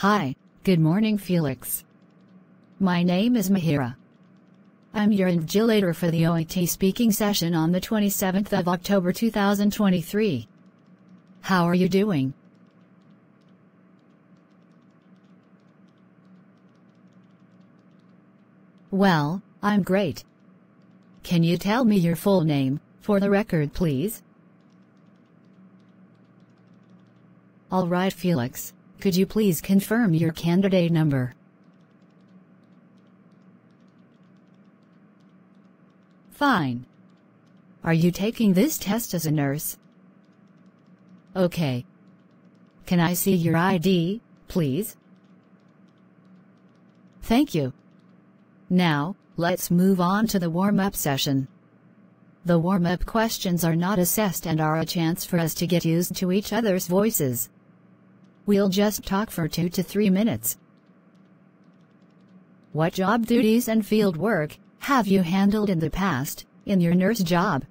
Hi, good morning Felix. My name is Mihiraa. I'm your invigilator for the OET speaking session on the 27th of October 2023. How are you doing? Well, I'm great. Can you tell me your full name, for the record please? Alright Felix, could you please confirm your candidate number? 'Fine. Are you taking this test as a nurse? Okay. Can I see your ID, please? Thank you. Now, let's move on to the warm-up session. The warm-up questions are not assessed and are a chance for us to get used to each other's voices. We'll just talk for 2 to 3 minutes. What job duties and field work have you handled in the past, in your nurse job?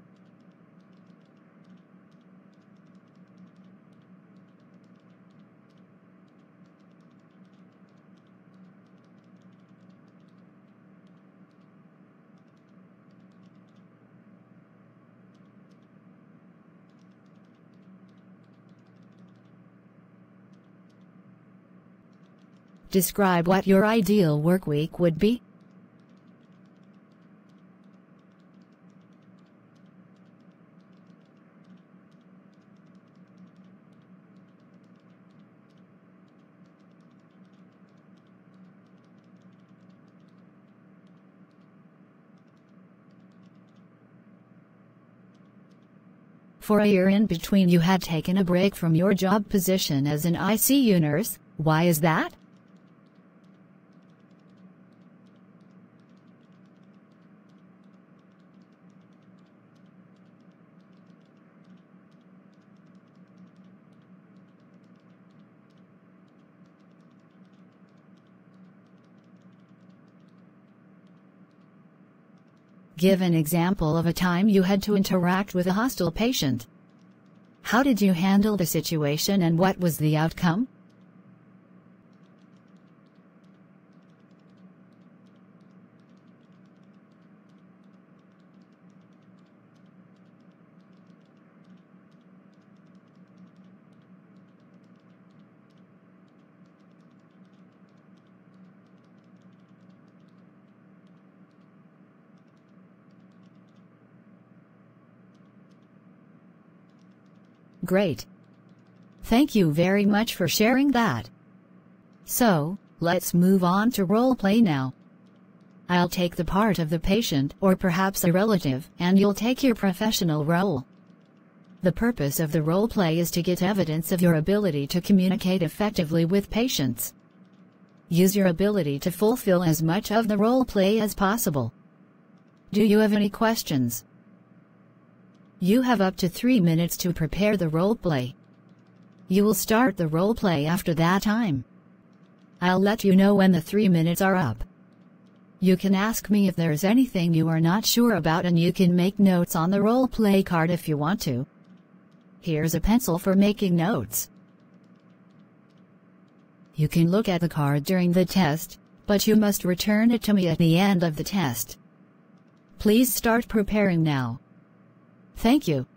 Describe what your ideal work week would be. For a year in between you had taken a break from your job position as an ICU nurse, why is that? Give an example of a time you had to interact with a hostile patient. How did you handle the situation and what was the outcome? Great. Thank you very much for sharing that. So, let's move on to role play now. I'll take the part of the patient or perhaps a relative, and you'll take your professional role. The purpose of the role play is to get evidence of your ability to communicate effectively with patients. Use your ability to fulfill as much of the role play as possible. Do you have any questions? You have up to 3 minutes to prepare the roleplay. You will start the roleplay after that time. I'll let you know when the 3 minutes are up. You can ask me if there's anything you are not sure about, and you can make notes on the roleplay card if you want to. Here's a pencil for making notes. You can look at the card during the test, but you must return it to me at the end of the test. Please start preparing now. Thank you.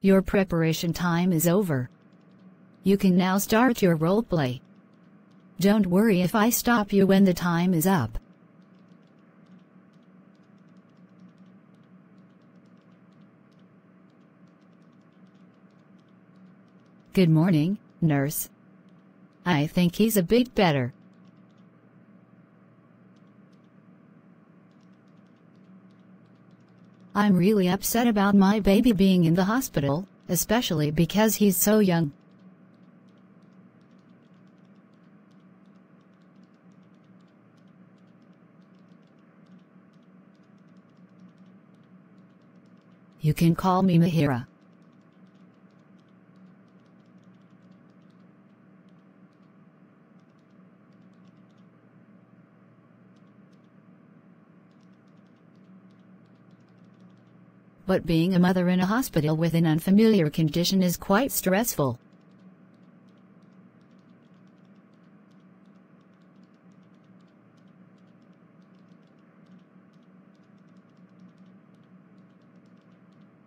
Your preparation time is over. You can now start your roleplay. Don't worry if I stop you when the time is up. Good morning, nurse. I think he's a bit better. I'm really upset about my baby being in the hospital, especially because he's so young. You can call me Mihiraa. But being a mother in a hospital with an unfamiliar condition is quite stressful.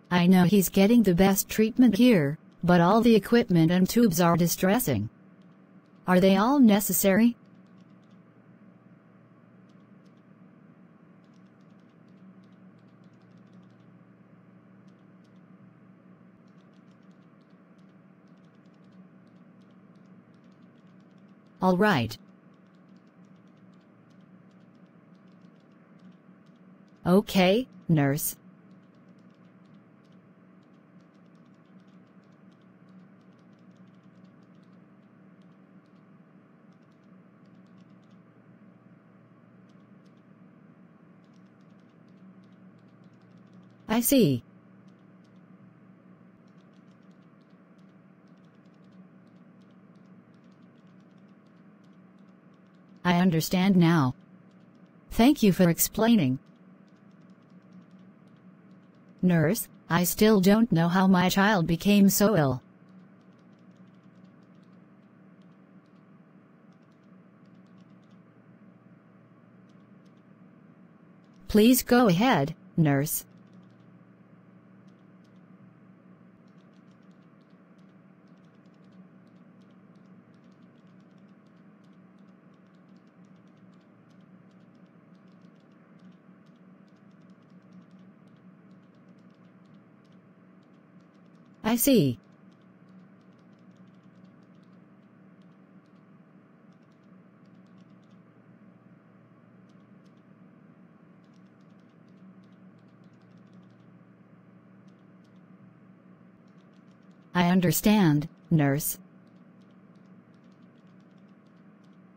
I know he's getting the best treatment here, but all the equipment and tubes are distressing. Are they all necessary? All right. Okay, nurse. I see. I understand now. Thank you for explaining. Nurse, I still don't know how my child became so ill. Please go ahead, nurse. I see. I understand, nurse.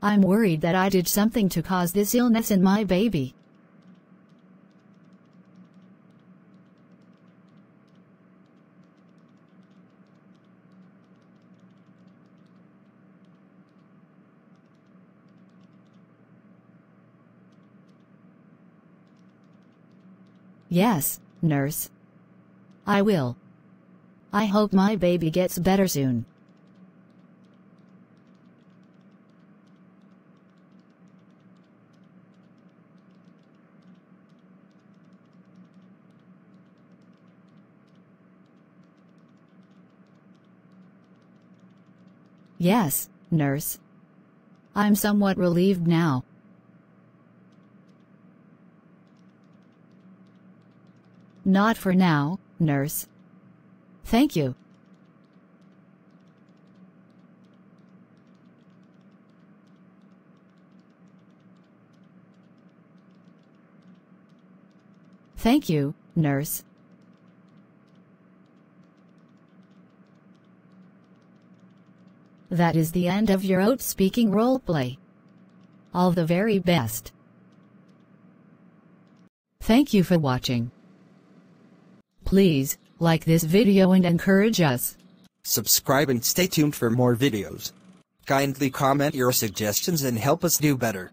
I'm worried that I did something to cause this illness in my baby. Yes, nurse. I will. I hope my baby gets better soon. Yes, nurse. I'm somewhat relieved now. Not for now, nurse. Thank you. Thank you, nurse. That is the end of your OET speaking roleplay. All the very best. Thank you for watching. Please, like this video and encourage us. Subscribe and stay tuned for more videos. Kindly comment your suggestions and help us do better.